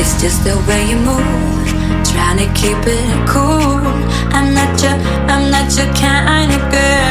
It's just the way you move, trying to keep it cool. I'm not your kind of girl.